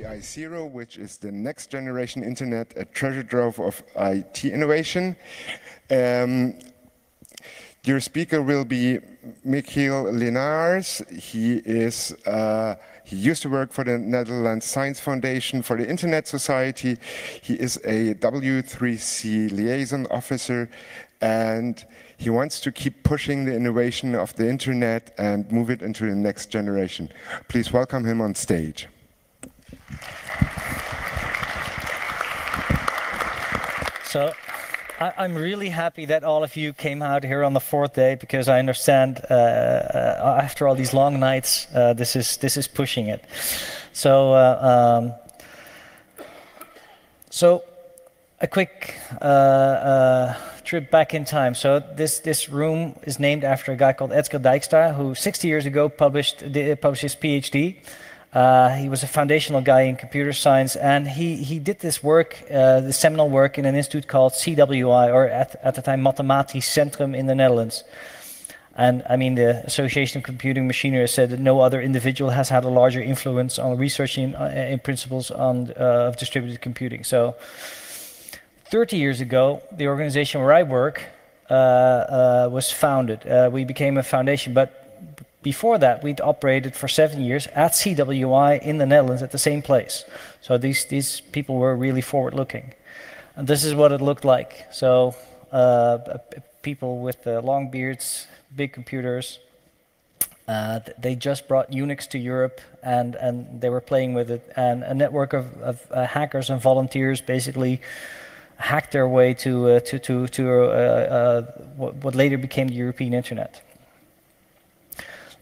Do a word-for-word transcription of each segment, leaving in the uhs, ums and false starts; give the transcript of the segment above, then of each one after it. N G I zero, which is the Next Generation Internet, a treasure trove of I T innovation. Um, your speaker will be Michiel Linaars. He is uh, He used to work for the Netherlands Science Foundation for the Internet Society. He is a W three C liaison officer, and he wants to keep pushing the innovation of the Internet and move it into the next generation. Please welcome him on stage. So I'm really happy that all of you came out here on the fourth day, because I understand uh, uh, after all these long nights, uh, this is this is pushing it. So, uh, um, so a quick uh, uh, trip back in time. So this this room is named after a guy called Edgar Dijkstra, who sixty years ago published published his PhD. Uh, he was a foundational guy in computer science, and he, he did this work, uh, the seminal work, in an institute called C W I, or at, at the time Mathematisch Centrum in the Netherlands. And I mean, the Association of Computing Machinists said that no other individual has had a larger influence on research in, uh, in principles on, uh, of distributed computing. So thirty years ago, the organization where I work uh, uh, was founded. Uh, we became a foundation, but before that, we'd operated for seven years at C W I in the Netherlands at the same place. So these, these people were really forward-looking. And this is what it looked like. So uh, people with uh, long beards, big computers. Uh, they just brought Unix to Europe, and, and they were playing with it. And a network of, of uh, hackers and volunteers basically hacked their way to, uh, to, to, to uh, uh, what later became the European Internet.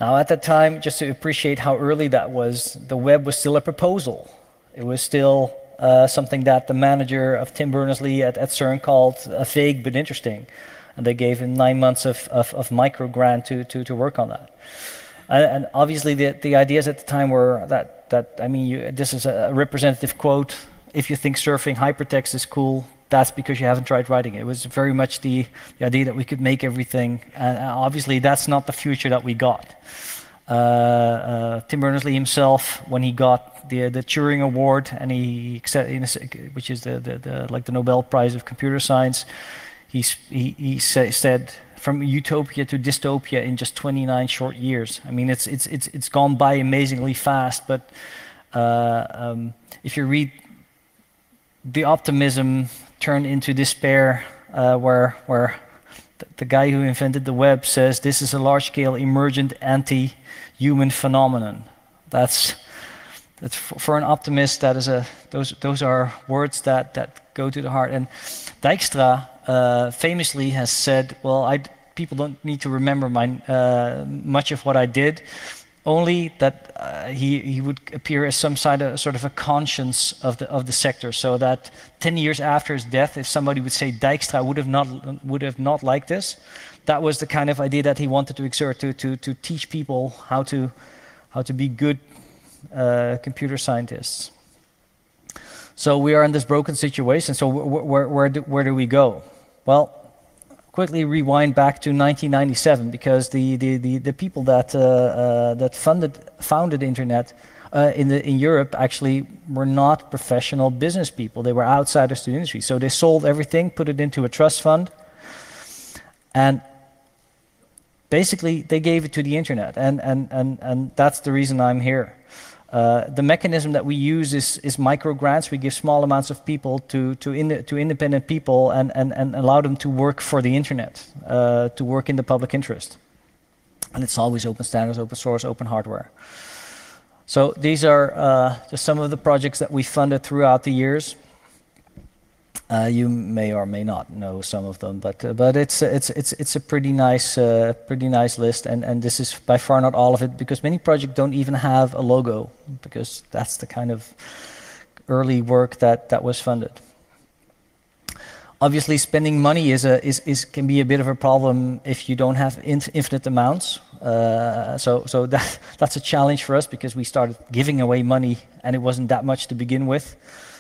Now, at that time, just to appreciate how early that was, the web was still a proposal. It was still uh, something that the manager of Tim Berners-Lee at, at CERN called uh, vague but interesting. And they gave him nine months of, of, of micro-grant to, to, to work on that. And, and obviously, the, the ideas at the time were that, that I mean, you, this is a representative quote. If you think surfing hypertext is cool, that's because you haven't tried writing it. It was very much the, the idea that we could make everything. And obviously, that's not the future that we got. Uh, uh, Tim Berners-Lee himself, when he got the the Turing Award, and he which is the, the, the like the Nobel Prize of computer science, he he, he say, said from utopia to dystopia in just twenty-nine short years. I mean, it's it's it's it's gone by amazingly fast. But uh, um, if you read the optimism turned into despair, uh, where, where the, the guy who invented the web says this is a large-scale emergent anti-human phenomenon. That's, that's for an optimist. That is a those those are words that that go to the heart. And Dijkstra uh, famously has said, "Well, I people don't need to remember my uh, much of what I did." Only that uh, he, he would appear as some side of, sort of a conscience of the, of the sector, so that ten years after his death, if somebody would say Dijkstra would have not, would have not liked this, that was the kind of idea that he wanted to exert, to, to, to teach people how to, how to be good uh, computer scientists. So we are in this broken situation, so wh wh where, where, do, where do we go? Well, quickly rewind back to nineteen ninety-seven, because the the the, the people that uh, uh, that funded founded internet uh, in the in Europe actually were not professional business people. They were outsiders to the industry, so they sold everything, put it into a trust fund, and basically they gave it to the internet. And and and and that's the reason I'm here. Uh, the mechanism that we use is, is micro grants. We give small amounts of people to to, in, to independent people, and, and, and allow them to work for the internet, uh, to work in the public interest. And it's always open standards, open source, open hardware. So these are uh, just some of the projects that we funded throughout the years. Uh, you may or may not know some of them, but uh, but it's it's it's it's a pretty nice uh, pretty nice list, and and this is by far not all of it, because many projects don't even have a logo, because that's the kind of early work that that was funded. Obviously, spending money is a is is can be a bit of a problem if you don't have in, infinite amounts. Uh, so so that that's a challenge for us, because we started giving away money and it wasn't that much to begin with.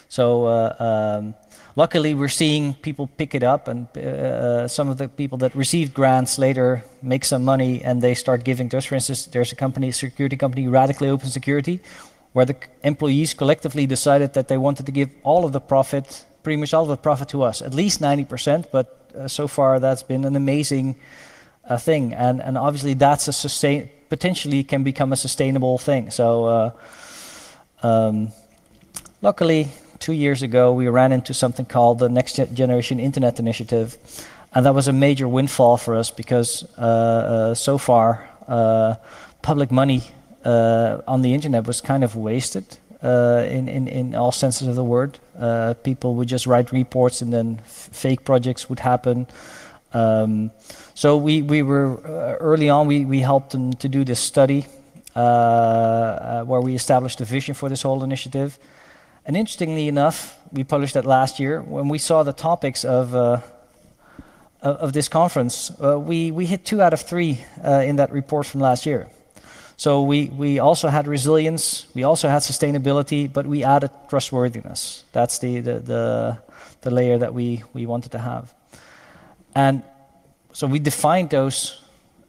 So. Uh, um, Luckily, we're seeing people pick it up, and uh, some of the people that received grants later make some money, and they start giving to us. For instance, there's a company, a security company, Radically Open Security, where the employees collectively decided that they wanted to give all of the profit, pretty much all of the profit to us, at least ninety percent, but uh, so far that's been an amazing uh, thing. And, and obviously that's a sustain, potentially can become a sustainable thing. So uh, um, luckily, two years ago, we ran into something called the Next Generation Internet Initiative. And that was a major windfall for us because uh, uh, so far, uh, public money uh, on the internet was kind of wasted uh, in, in, in all senses of the word. Uh, people would just write reports and then f fake projects would happen. Um, so we, we were, uh, early on, we, we helped them to do this study uh, uh, where we established a vision for this whole initiative. And interestingly enough, we published that last year. When we saw the topics of uh, of this conference, uh, we, we hit two out of three uh, in that report from last year. So we, we also had resilience, we also had sustainability, but we added trustworthiness. That's the, the, the, the layer that we, we wanted to have. And so we defined those,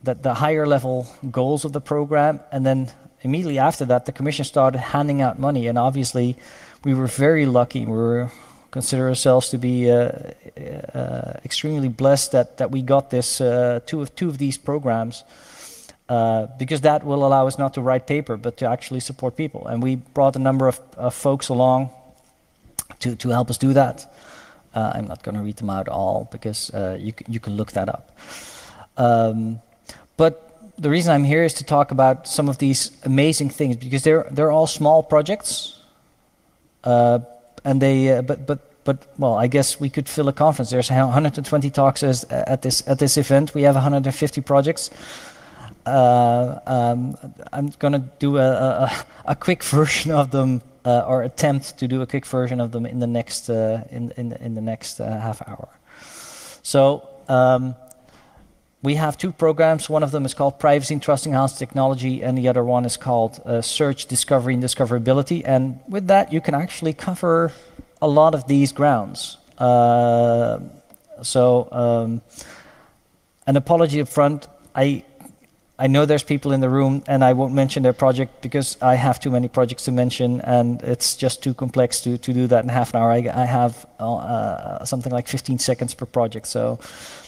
that the higher level goals of the program, and then immediately after that, the Commission started handing out money, and obviously we were very lucky. We were consider ourselves to be uh, uh, extremely blessed that, that we got this uh, two of two of these programs uh, because that will allow us not to write paper but to actually support people. And we brought a number of, of folks along to, to help us do that. Uh, I'm not going to read them out all because uh, you, you can look that up. Um, but the reason I'm here is to talk about some of these amazing things because they're, they're all small projects. Uh, And they, uh, but but but well, I guess we could fill a conference. There's one hundred twenty talks as, at this at this event. We have one hundred fifty projects. Uh, um, I'm gonna do a, a a quick version of them, uh, or attempt to do a quick version of them in the next uh, in in in the next uh, half hour. So. Um, We have two programs. One of them is called Privacy and Trust Enhanced Technology, and the other one is called uh, Search, Discovery, and Discoverability. And with that, you can actually cover a lot of these grounds. Uh, so, um, an apology up front. I, I know there's people in the room, and I won't mention their project because I have too many projects to mention, and it's just too complex to, to do that in half an hour. I, I have uh, something like fifteen seconds per project, so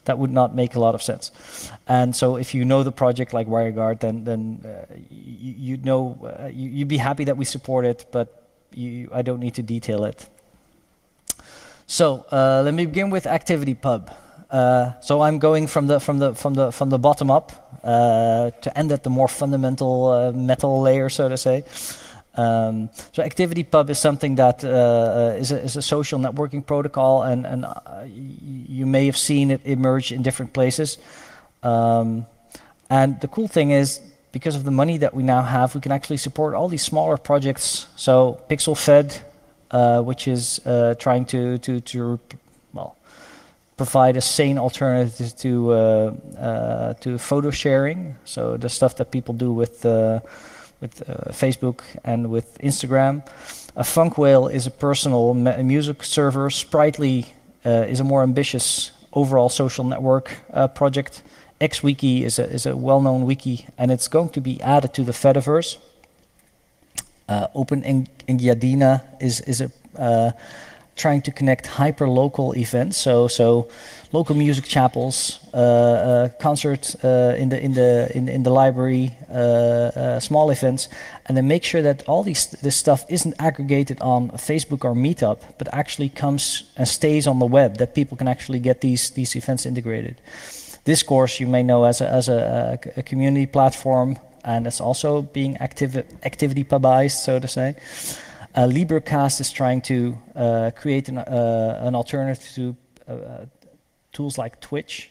that would not make a lot of sense. And so if you know the project like WireGuard, then, then uh, you, you'd know, uh, you, you'd be happy that we support it, but you, I don't need to detail it. So uh, let me begin with ActivityPub. Uh, so I'm going from the, from the, from the, from the bottom up uh, to end at the more fundamental uh, metal layer, so to say. Um, so ActivityPub is something that uh, is, a, is a social networking protocol, and, and uh, you may have seen it emerge in different places. Um, and the cool thing is, because of the money that we now have, we can actually support all these smaller projects. So PixelFed, uh, which is uh, trying to, to, to well, provide a sane alternative to, uh, uh, to photo sharing, so the stuff that people do with uh, with uh, Facebook and with Instagram. A Funkwhale is a personal music server. Spritely uh, is a more ambitious overall social network uh, project. XWiki is a, is a well-known wiki, and it's going to be added to the Fediverse. Uh, Open Engiadina is, is a, uh, trying to connect hyper-local events, so, so local music chapels, uh, uh, concerts uh, in the in the in, in the library, uh, uh, small events, and then make sure that all these this stuff isn't aggregated on Facebook or Meetup, but actually comes and stays on the web, that people can actually get these these events integrated. Discourse you may know as a as a, a community platform, and it's also being active activity pubized, so to say. Uh, Librecast is trying to uh, create an, uh, an alternative to uh, tools like Twitch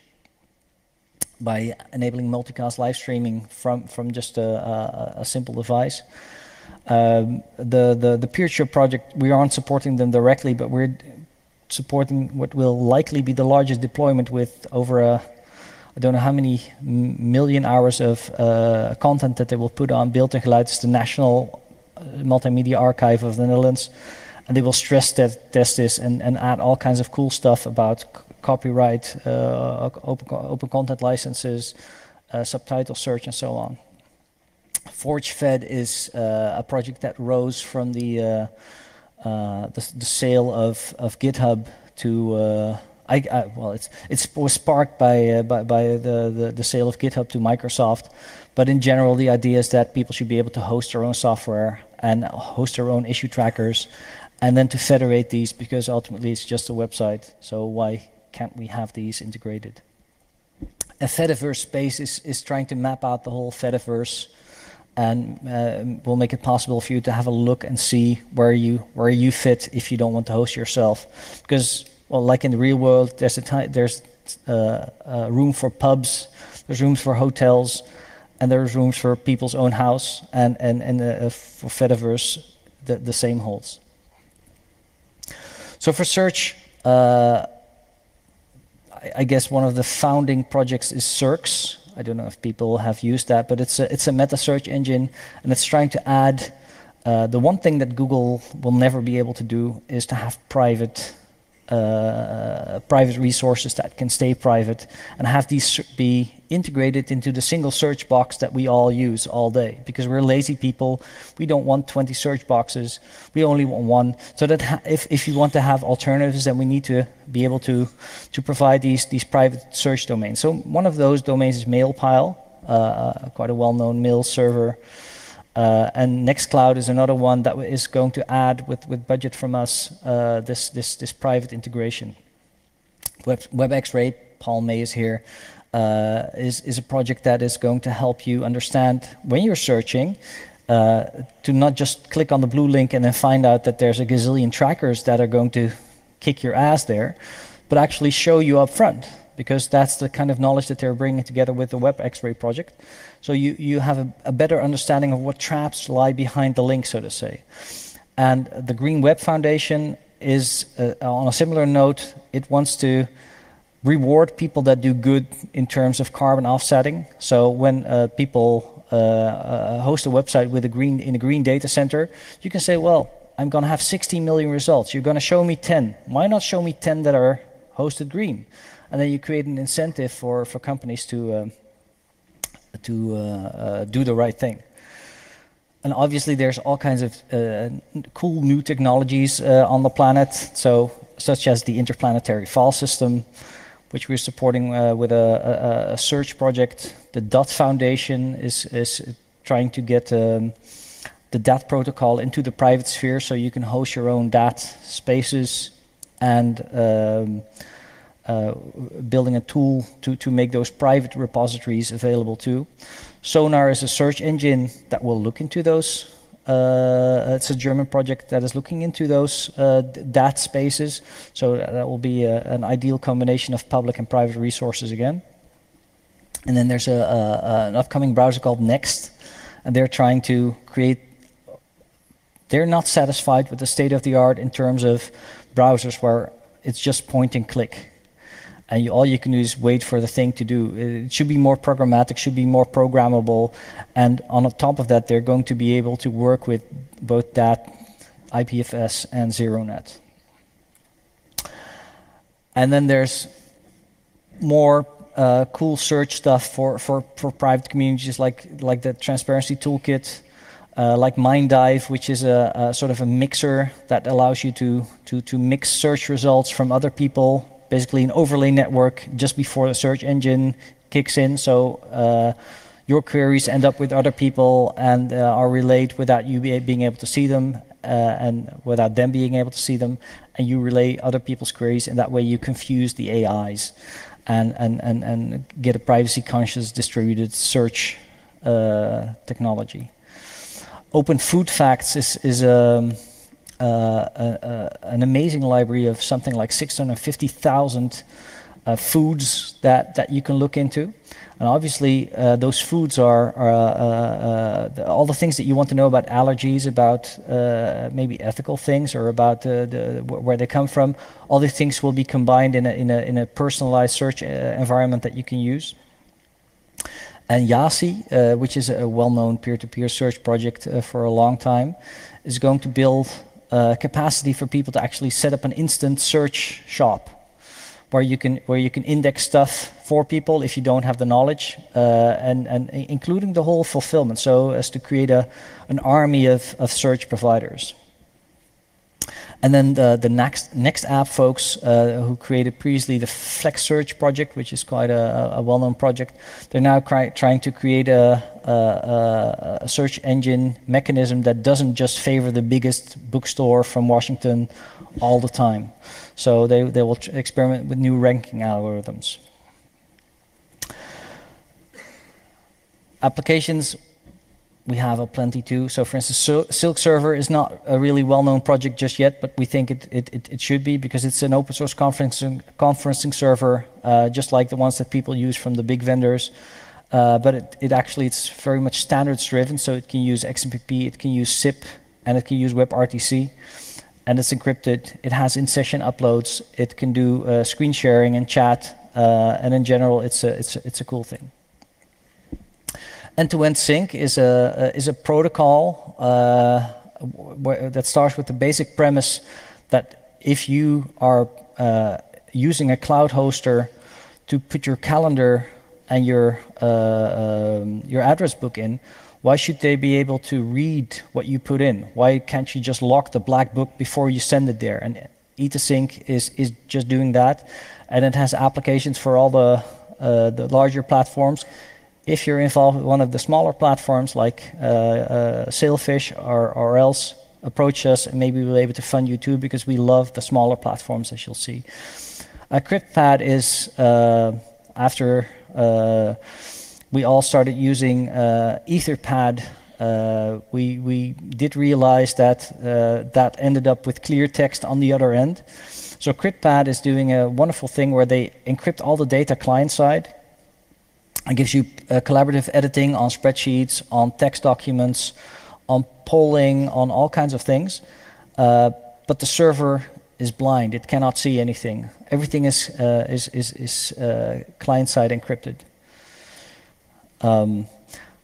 by enabling multicast live streaming from, from just a, a, a simple device. Um, the, the, the PeerTube project, we aren't supporting them directly, but we're supporting what will likely be the largest deployment with over a, I don't know how many million hours of uh, content that they will put on Beeld en Geluid. It's the national multimedia archive of the Netherlands, and they will stress that, test this and, and add all kinds of cool stuff about copyright, uh, open, open content licenses, uh, subtitle search, and so on. ForgeFed is uh, a project that rose from the uh, uh, the, the sale of, of GitHub to uh, I, I well it's it was sparked by uh, by, by the, the the sale of GitHub to Microsoft. But in general, the idea is that people should be able to host their own software and host their own issue trackers, and then to federate these, because ultimately it's just a website. So why can't we have these integrated? A Fediverse space is, is trying to map out the whole Fediverse, and uh, will make it possible for you to have a look and see where you where you fit if you don't want to host yourself. Because, well, like in the real world, there's a time, there's uh, uh, room for pubs, there's rooms for hotels, and there's rooms for people's own house, and and and uh, for Fediverse, the the same holds. So for search, uh, I, I guess one of the founding projects is Searx. I don't know if people have used that, but it's a, it's a meta search engine, and it's trying to add uh, the one thing that Google will never be able to do is to have private uh, private resources that can stay private, and have these be integrated into the single search box that we all use all day, because we're lazy people. We don't want twenty search boxes. We only want one. So that ha if, if you want to have alternatives, then we need to be able to, to provide these, these private search domains. So one of those domains is MailPile, uh, quite a well-known mail server. Uh, and Nextcloud is another one that is going to add, with, with budget from us, uh, this, this, this private integration. Web, Web X-Ray, Paul May is here. Uh, is, is a project that is going to help you understand when you're searching uh, to not just click on the blue link and then find out that there's a gazillion trackers that are going to kick your ass there, but actually show you up front, because that's the kind of knowledge that they're bringing together with the Web X-Ray project. So you, you have a, a better understanding of what traps lie behind the link, so to say. And the Green Web Foundation is, uh, on a similar note, it wants to reward people that do good in terms of carbon offsetting. So when uh, people uh, uh, host a website with a green in a green data center, you can say, well, I'm going to have sixteen million results. You're going to show me ten. Why not show me ten that are hosted green? And then you create an incentive for, for companies to, um, to uh, uh, do the right thing. And obviously, there's all kinds of uh, cool new technologies uh, on the planet, so such as the interplanetary file system, which we're supporting uh, with a, a, a search project. The D O T Foundation is, is trying to get um, the D A T protocol into the private sphere, so you can host your own D A T spaces, and um, uh, building a tool to, to make those private repositories available too. Sonar is a search engine that will look into those. Uh, it's a German project that is looking into those uh, D A T spaces, so that will be a, an ideal combination of public and private resources again. And then there's a, a, an upcoming browser called Next, and they're trying to create. They're not satisfied with the state of the art in terms of browsers where it's just point and click, and you, all you can do is wait for the thing to do. It should be more programmatic, should be more programmable, and on top of that, they're going to be able to work with both D A T, I P F S, and ZeroNet. And then there's more uh, cool search stuff for, for, for private communities, like, like the Transparency Toolkit, uh, like MindDive, which is a, a sort of a mixer that allows you to, to, to mix search results from other people, basically an overlay network just before the search engine kicks in. So uh, your queries end up with other people and uh, are relayed without you being able to see them uh, and without them being able to see them. And you relay other people's queries, and that way you confuse the A Is and, and, and, and get a privacy-conscious distributed search uh, technology. Open Food Facts is, is um, Uh, uh, an amazing library of something like six hundred fifty thousand uh, foods that, that you can look into. And obviously, uh, those foods are, are uh, uh, all the things that you want to know about allergies, about uh, maybe ethical things, or about uh, the, where they come from. All these things will be combined in a, in a, in a personalized search uh, environment that you can use. And Yasi, uh, which is a well-known peer-to-peer search project uh, for a long time, is going to build Uh, capacity for people to actually set up an instant search shop where you can where you can index stuff for people if you don't have the knowledge, uh, and and including the whole fulfillment, so as to create a an army of of search providers. And then the, the next next app folks uh, who created previously the Flex Search project, which is quite a, a well-known project, they're now trying to create a, a, a search engine mechanism that doesn't just favor the biggest bookstore from Washington all the time. So they, they will experiment with new ranking algorithms. Applications. We have a plenty too. So, for instance, Silk Server is not a really well-known project just yet, but we think it, it, it should be, because it's an open-source conferencing, conferencing server, uh, just like the ones that people use from the big vendors. Uh, but it, it actually it's very much standards-driven, so it can use X M P P, it can use S I P, and it can use WebRTC, and it's encrypted. It has in-session uploads. It can do uh, screen sharing and chat, uh, and in general, it's a it's a, it's a cool thing. End-to-end sync is a is a protocol uh, that starts with the basic premise that if you are uh, using a cloud hoster to put your calendar and your uh, um, your address book in, why should they be able to read what you put in? Why can't you just lock the black book before you send it there? And Ethasync is is just doing that, and it has applications for all the uh, the larger platforms. If you're involved with one of the smaller platforms like uh, uh, Sailfish or, or else, approach us and maybe we'll be able to fund you too, because we love the smaller platforms, as you'll see. Uh, CryptPad is uh, after uh, we all started using uh, Etherpad, uh, we, we did realize that uh, that ended up with clear text on the other end. So CryptPad is doing a wonderful thing where they encrypt all the data client-side. It gives you uh, collaborative editing on spreadsheets, on text documents, on polling, on all kinds of things. Uh, but the server is blind; it cannot see anything. Everything is uh, is is, is uh, client-side encrypted. Um,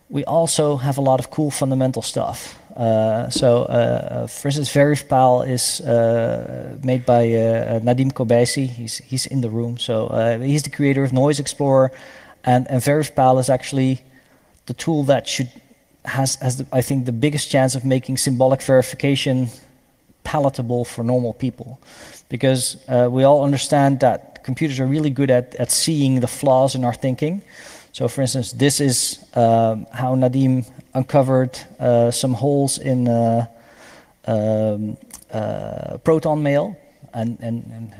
we also have a lot of cool fundamental stuff. Uh, so, uh, for instance, VerifPal is uh, made by uh, Nadim Kobaisi. He's he's in the room. So uh, he's the creator of Noise Explorer. And, and VerifPal is actually the tool that should has, has the, I think, the biggest chance of making symbolic verification palatable for normal people, because uh, we all understand that computers are really good at, at seeing the flaws in our thinking. So, for instance, this is um, how Nadim uncovered uh, some holes in uh, um, uh, Proton Mail, and, and, and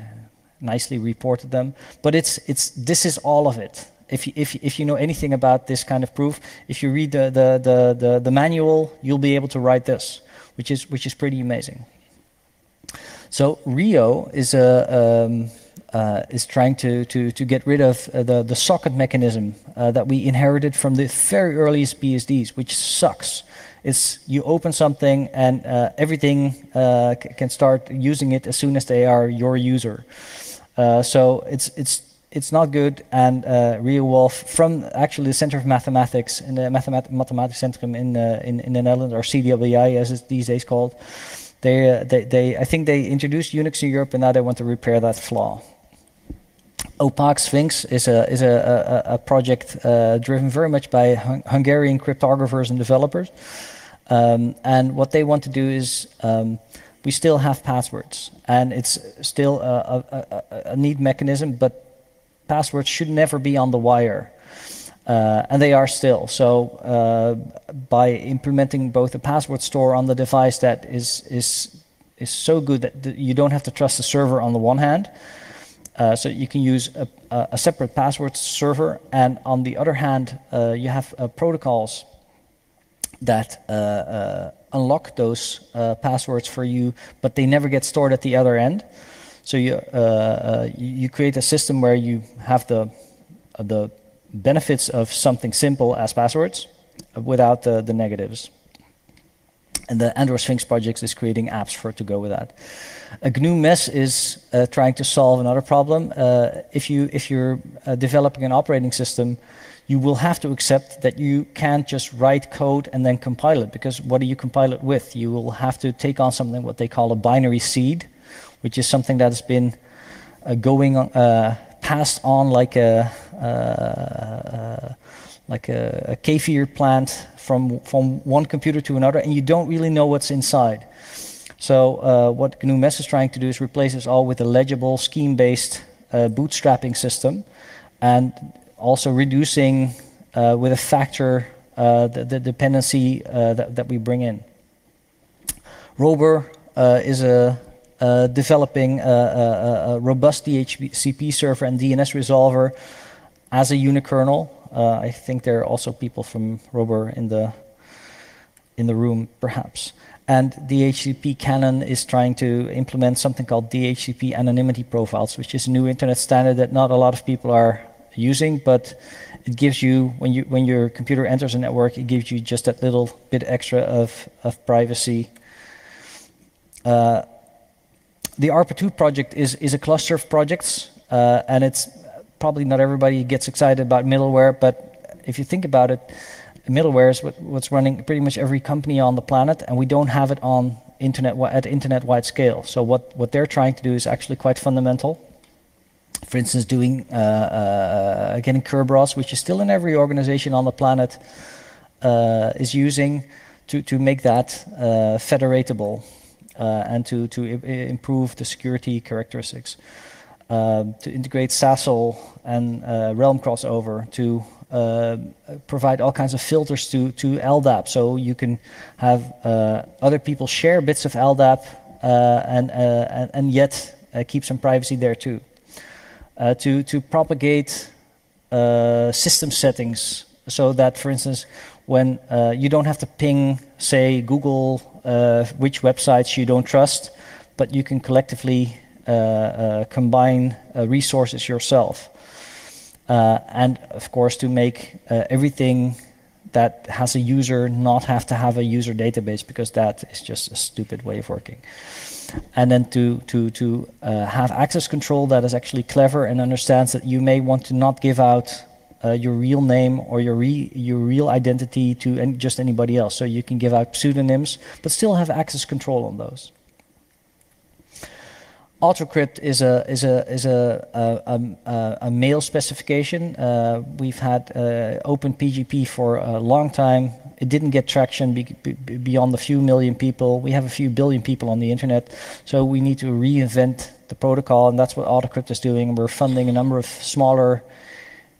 nicely reported them. But it's it's this is all of it. If you, if, if you know anything about this kind of proof, if you read the, the, the, the, the manual, you'll be able to write this, which is, which is pretty amazing. So Rio is, a, um, uh, is trying to, to, to get rid of uh, the, the socket mechanism uh, that we inherited from the very earliest B S Ds, which sucks. It's you open something and uh, everything uh, can start using it as soon as they are your user. Uh, so it's, it's It's not good, and uh, Rio Wolf from actually the Center of Mathematics in the Mathemat Mathematisch Centrum in, uh, in in the Netherlands, or C W I as it's these days called, they, uh, they they I think they introduced Unix in Europe, and now they want to repair that flaw. Opaque Sphinx is a is a a, a project uh, driven very much by hung Hungarian cryptographers and developers, um, and what they want to do is. Um, we still have passwords, and it's still a, a, a, a neat mechanism, but. Passwords should never be on the wire, uh, and they are still. So uh, by implementing both a password store on the device that is is is so good that th you don't have to trust the server on the one hand, uh, so you can use a, a separate password server, and on the other hand, uh, you have uh, protocols that uh, uh, unlock those uh, passwords for you, but they never get stored at the other end. So you, uh, uh, you create a system where you have the, uh, the benefits of something simple as passwords without the, the negatives. And the Android Sphinx project is creating apps for it to go with that. A G N U Mes is uh, trying to solve another problem. Uh, if, you, if you're uh, developing an operating system, you will have to accept that you can't just write code and then compile it, because what do you compile it with? You will have to take on something what they call a binary seed, which is something that has been uh, going on, uh, passed on like a uh, uh, like a, a kefir plant from from one computer to another, and you don't really know what's inside. So uh, what G N U Mes is trying to do is replace this all with a legible scheme-based uh, bootstrapping system, and also reducing uh, with a factor uh, the, the dependency uh, that, that we bring in. Robur uh, is a, a developing a, a, a robust D H C P server and D N S resolver as a unikernel. Uh, I think there are also people from Robur in the in the room, perhaps. And D H C P Canon is trying to implement something called D H C P anonymity profiles, which is a new internet standard that not a lot of people are using, but it gives you, when you when your computer enters a network, it gives you just that little bit extra of, of privacy. Uh, the ARPA two project is, is a cluster of projects, uh, and it's probably not everybody gets excited about middleware, but if you think about it, middleware is what, what's running pretty much every company on the planet, and we don't have it on internet at internet-wide scale. So what, what they're trying to do is actually quite fundamental. For instance, doing uh, uh, getting Kerberos, which is still in every organization on the planet, uh, is using to to make that uh, federatable uh, and to to improve the security characteristics. Uh, to integrate S A S L and uh, Realm crossover to. Uh, provide all kinds of filters to, to L D A P, so you can have uh, other people share bits of L D A P uh, and, uh, and and yet uh, keep some privacy there too. Uh, to to propagate uh, system settings, so that, for instance, when uh, you don't have to ping, say, Google uh, which websites you don't trust, but you can collectively uh, uh, combine uh, resources yourself. Uh, and of course, to make uh, everything that has a user not have to have a user database, because that is just a stupid way of working. And then to to to uh, have access control that is actually clever and understands that you may want to not give out uh, your real name or your re your real identity to any, just anybody else. So you can give out pseudonyms, but still have access control on those. AutoCrypt is a is a is a a, a, a mail specification. Uh, we've had uh, open P G P for a long time. It didn't get traction be, be, beyond the few million people. We have a few billion people on the internet, so we need to reinvent the protocol, and that's what AutoCrypt is doing. We're funding a number of smaller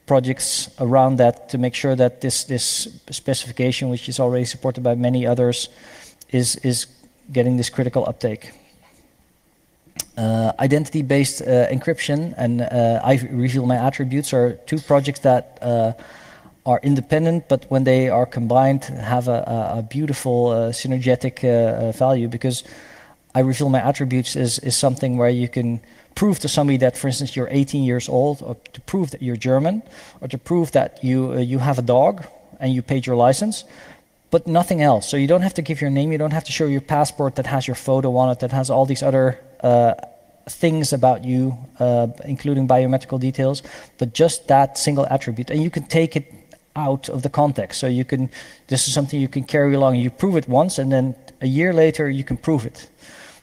projects around that to make sure that this this specification, which is already supported by many others, is is getting this critical uptake. Uh, Identity-based uh, encryption and uh, I reveal my attributes are two projects that uh, are independent, but when they are combined, have a, a beautiful uh, synergetic uh, value, because I reveal my attributes is, is something where you can prove to somebody that, for instance, you're eighteen years old, or to prove that you're German, or to prove that you, uh, you have a dog and you paid your license. But nothing else. So you don't have to give your name, you don't have to show your passport that has your photo on it, that has all these other uh, things about you, uh, including biometrical details, but just that single attribute. And you can take it out of the context. So you can, this is something you can carry along. You prove it once, and then a year later you can prove it,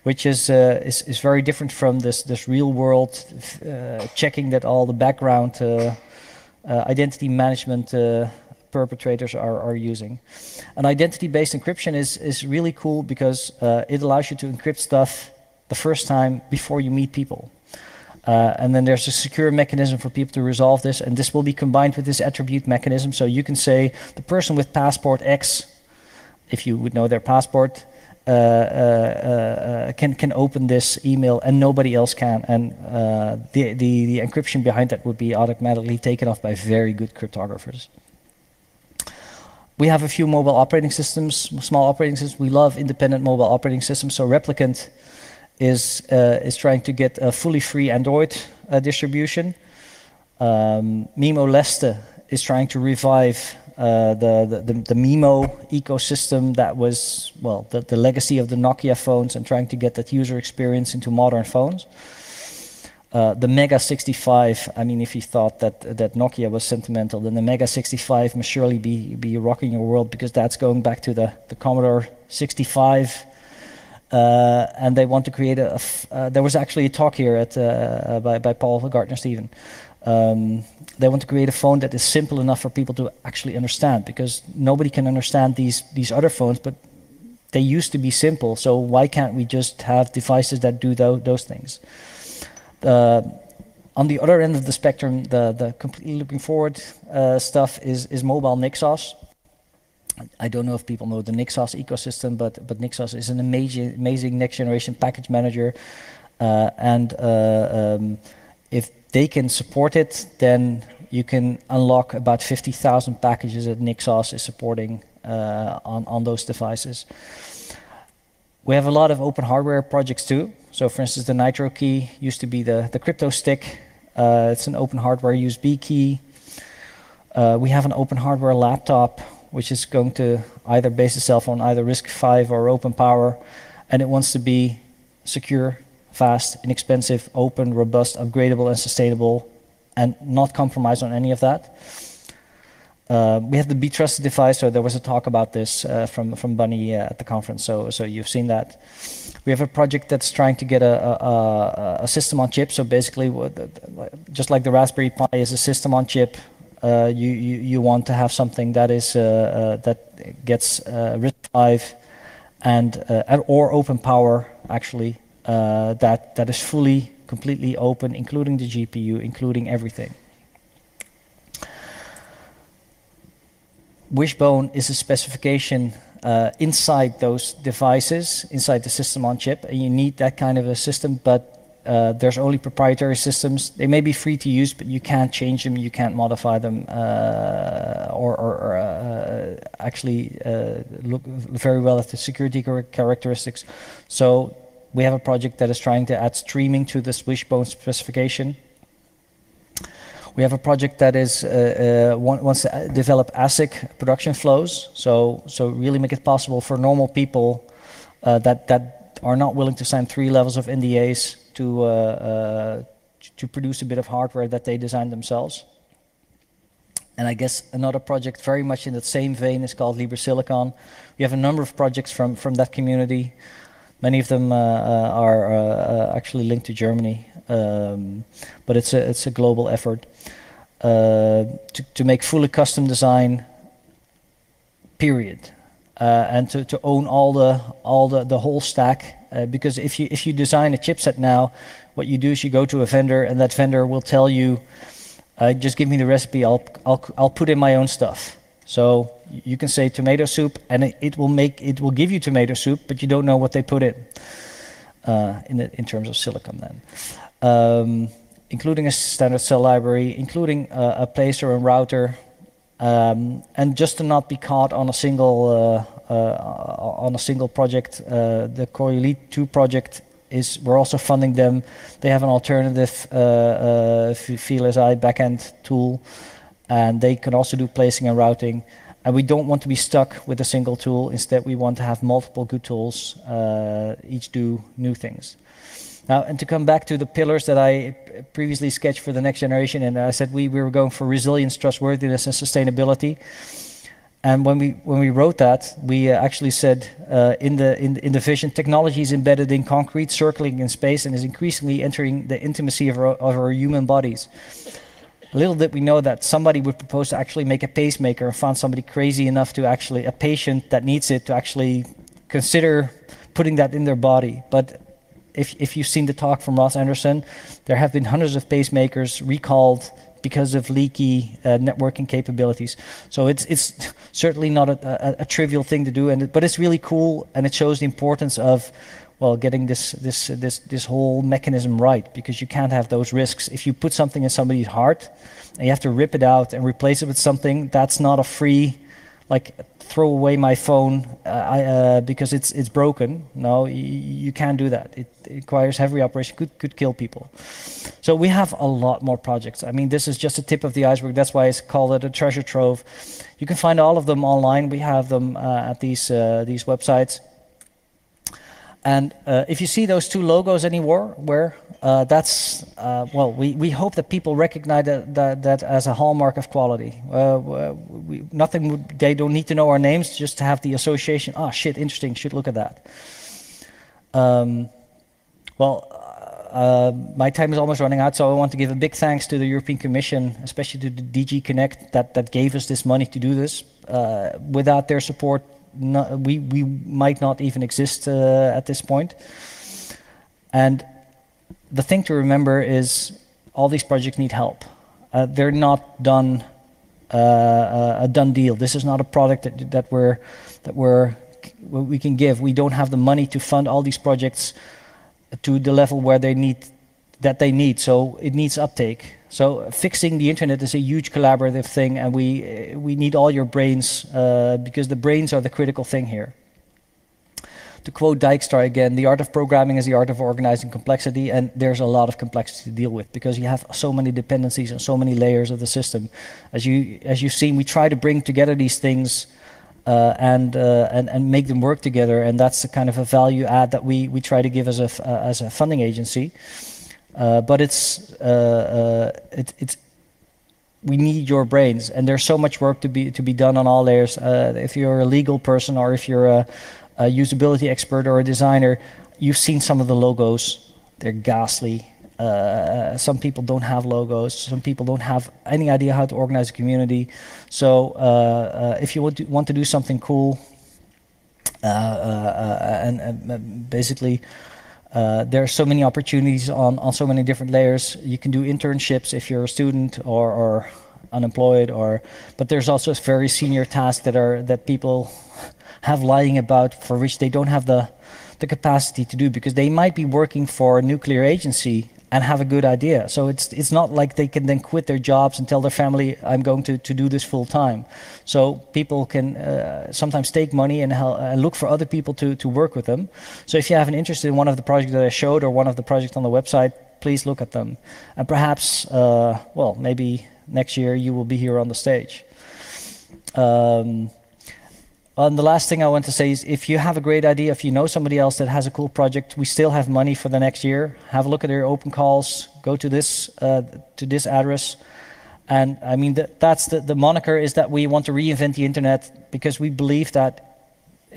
which is uh, is, is very different from this, this real world uh, checking that all the background uh, uh, identity management uh, perpetrators are, are using. And identity-based encryption is, is really cool, because uh, it allows you to encrypt stuff the first time before you meet people. Uh, and then there's a secure mechanism for people to resolve this, and this will be combined with this attribute mechanism. So you can say, the person with passport X, if you would know their passport, uh, uh, uh, can, can open this email and nobody else can. And uh, the, the, the encryption behind that would be automatically taken off by very good cryptographers. We have a few mobile operating systems, small operating systems. We love independent mobile operating systems. So Replicant is uh, is trying to get a fully free Android uh, distribution. Um, Mimo Leste is trying to revive uh, the, the, the, the Mimo ecosystem that was, well, the, the legacy of the Nokia phones, and trying to get that user experience into modern phones. Uh, the Mega sixty-five, I mean, if you thought that that Nokia was sentimental, then the Mega sixty-five must surely be, be rocking your world, because that's going back to the, the Commodore sixty-five uh, Uh, and they want to create a, a f uh, there was actually a talk here at, uh, by, by Paul Gardner-Stephen. Um, they want to create a phone that is simple enough for people to actually understand, because nobody can understand these, these other phones, but they used to be simple, so why can't we just have devices that do th those things? Uh, on the other end of the spectrum, the, the completely looking forward uh, stuff is, is mobile Nixos. I don't know if people know the Nixos ecosystem, but, but Nixos is an amazing, amazing next-generation package manager. Uh, and uh, um, if they can support it, then you can unlock about fifty thousand packages that Nixos is supporting uh, on, on those devices. We have a lot of open hardware projects too. So, for instance, the Nitro key used to be the, the crypto stick. Uh, it's an open hardware U S B key. Uh, we have an open hardware laptop, which is going to either base itself on either RISC-V or Open Power, and it wants to be secure, fast, inexpensive, open, robust, upgradable, and sustainable, and not compromise on any of that. Uh, we have the Be Trusted device, so there was a talk about this uh, from, from Bunny uh, at the conference, so, so you've seen that. We have a project that's trying to get a, a, a system on chip, so basically, just like the Raspberry Pi is a system on chip, Uh, you, you you want to have something that is uh, uh, that gets uh, RISC-V and uh, or Open Power actually uh, that that is fully completely open, including the G P U, including everything. Wishbone is a specification uh, inside those devices, inside the system on chip, and you need that kind of a system, but. Uh, there's only proprietary systems. They may be free to use, but you can't change them, you can't modify them, uh, or, or, or uh, actually uh, look very well at the security characteristics. So we have a project that is trying to add streaming to this Wishbone specification. We have a project that is uh, uh, wants to develop ASIC production flows, so so really make it possible for normal people uh, that that are not willing to sign three levels of N D As. To, uh, uh, to produce a bit of hardware that they designed themselves. And I guess another project very much in that same vein is called Libre Silicon. We have a number of projects from, from that community. Many of them uh, are uh, actually linked to Germany, um, but it's a, it's a global effort uh, to, to make fully custom design, period. Uh, and to, to own all the all the, the whole stack, uh, because if you if you design a chipset now, what you do is you go to a vendor, and that vendor will tell you, uh, just give me the recipe, I'll I'll I'll put in my own stuff. So you can say tomato soup, and it, it will make it will give you tomato soup, but you don't know what they put in. Uh, in the, in terms of silicon, then, um, including a standard cell library, including a, a placer and router. Um, and just to not be caught on a single uh, uh, on a single project, uh, the Core Elite two project is we're also funding them. They have an alternative uh, uh, V L S I backend tool, and they can also do placing and routing. And we don't want to be stuck with a single tool. Instead, we want to have multiple good tools, uh, each do new things. Now, and to come back to the pillars that I previously sketched for the next generation, and I said we, we were going for resilience, trustworthiness, and sustainability. And when we when we wrote that, we actually said uh, in the in, in the vision, technology is embedded in concrete, circling in space, and is increasingly entering the intimacy of our, of our human bodies. Little did we know that somebody would propose to actually make a pacemaker, and found somebody crazy enough to actually a patient that needs it to actually consider putting that in their body, but. If, if you've seen the talk from Ross Anderson, there have been hundreds of pacemakers recalled because of leaky uh, networking capabilities. So it's, it's certainly not a, a, a trivial thing to do, and, but it's really cool, and it shows the importance of, well, getting this, this, this, this whole mechanism right, because you can't have those risks. If you put something in somebody's heart, and you have to rip it out and replace it with something, that's not a free, like, throw away my phone uh, I, uh, because it's it's broken. No, you, you can't do that. It, it requires heavy operation. Could could kill people. So we have a lot more projects. I mean, this is just a tip of the iceberg. That's why it's called it a treasure trove. You can find all of them online. We have them uh, at these uh, these websites. And uh, if you see those two logos anywhere, where uh, that's uh, well, we, we hope that people recognize that, that, that as a hallmark of quality. Uh, we, nothing would, they don't need to know our names, just to have the association. Ah, shit, interesting. Should look at that. Um, well, uh, my time is almost running out, so I want to give a big thanks to the European Commission, especially to the D G Connect that, that gave us this money to do this. Uh, without their support, no, we, we might not even exist uh, at this point. And the thing to remember is all these projects need help. Uh, they're not done uh, a done deal. This is not a product that, that we're that we're we can give. We don't have the money to fund all these projects to the level where they need that they need. So it needs uptake. So fixing the internet is a huge collaborative thing, and we we need all your brains uh, because the brains are the critical thing here. To quote Dijkstra again, the art of programming is the art of organizing complexity, and there's a lot of complexity to deal with because you have so many dependencies and so many layers of the system. As you as you've seen, we try to bring together these things uh, and uh, and and make them work together, and that's the kind of a value add that we we try to give as a uh, as a funding agency. Uh, but it's uh, uh, it, it's we need your brains, and there's so much work to be to be done on all layers. Uh, if you're a legal person or if you're a a usability expert or a designer, you've seen some of the logos. They're ghastly. Uh, some people don't have logos. Some people don't have any idea how to organize a community. So uh, uh, if you want to, want to do something cool, uh, uh, uh, and, and basically uh, there are so many opportunities on, on so many different layers. You can do internships if you're a student or, or unemployed, or but there's also very senior tasks that are that people have lying about for which they don't have the, the capacity to do because they might be working for a nuclear agency and have a good idea. So it's, it's not like they can then quit their jobs and tell their family, I'm going to, to do this full time. So people can uh, sometimes take money and uh, look for other people to, to work with them. So if you have an interest in one of the projects that I showed or one of the projects on the website, please look at them. And perhaps, uh, well, maybe next year you will be here on the stage. Um, And the last thing I want to say is, if you have a great idea, if you know somebody else that has a cool project, we still have money for the next year. Have a look at their open calls. Go to this uh, to this address. And I mean, that, that's the, the moniker is that we want to reinvent the internet because we believe that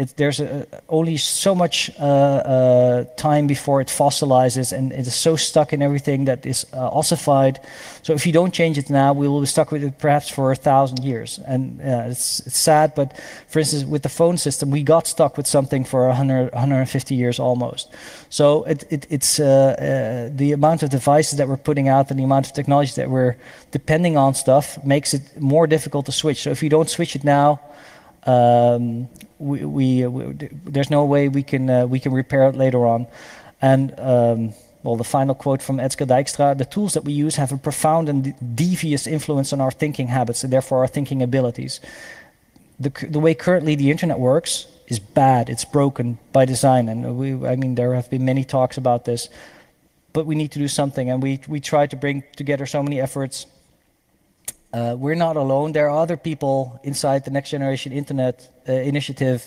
it, there's a, only so much uh, uh, time before it fossilizes, and it is so stuck in everything that is uh, ossified. So if you don't change it now, we will be stuck with it perhaps for a thousand years. And uh, it's, it's sad, but for instance, with the phone system, we got stuck with something for one hundred, one hundred fifty years almost. So it, it, it's uh, uh, the amount of devices that we're putting out and the amount of technology that we're depending on stuff makes it more difficult to switch. So if you don't switch it now, Um, we, we, we there's no way we can uh, we can repair it later on. And um, well, the final quote from Edgar Dijkstra: "The tools that we use have a profound and devious influence on our thinking habits and therefore our thinking abilities. The the way currently the internet works is bad. It's broken by design." And we, I mean, there have been many talks about this, but we need to do something. And we we try to bring together so many efforts. Uh, we're not alone. There are other people inside the Next Generation Internet uh, Initiative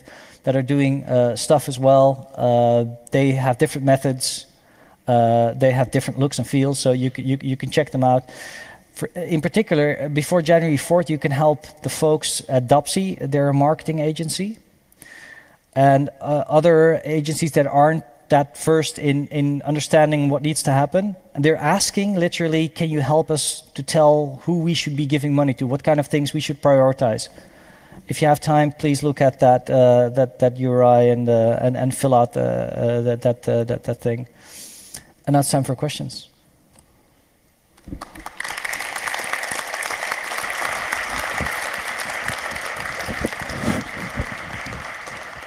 that are doing uh, stuff as well. Uh, they have different methods. Uh, they have different looks and feels, so you, you, you can check them out. For, in particular, before January fourth, you can help the folks at Dopsy. They're a marketing agency. And uh, other agencies that aren't that first in, in understanding what needs to happen. And they're asking literally, can you help us to tell who we should be giving money to, what kind of things we should prioritize? If you have time, please look at that uh, that, that U R I and, uh, and, and fill out uh, uh, that, that, uh, that, that thing. And now it's time for questions.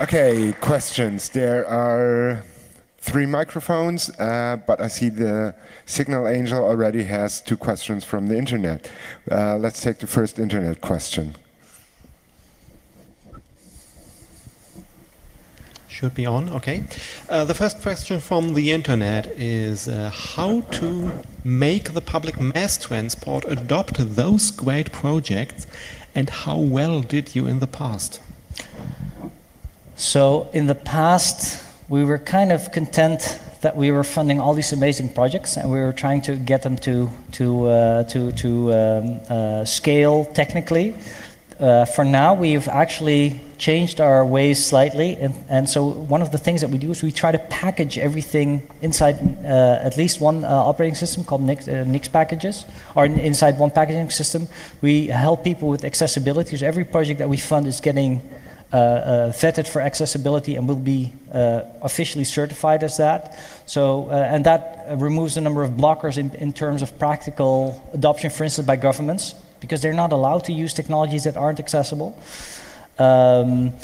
Okay, questions. There are three microphones, uh, but I see the signal angel already has two questions from the internet. Uh, let's take the first internet question. Should be on, okay. Uh, the first question from the internet is uh, how to make the public mass transport adopt those great projects, and how well did you in the past? So in the past, we were kind of content that we were funding all these amazing projects, and we were trying to get them to to uh, to to um, uh, scale technically. uh, for now we've actually changed our ways slightly, and, and so one of the things that we do is we try to package everything inside uh, at least one uh, operating system called Next, uh, Next packages, or inside one packaging system. We help people with accessibility, so every project that we fund is getting uh, uh, vetted for accessibility and will be uh, officially certified as that. So, uh, and that removes a number of blockers in, in terms of practical adoption, for instance, by governments, because they're not allowed to use technologies that aren't accessible. Um,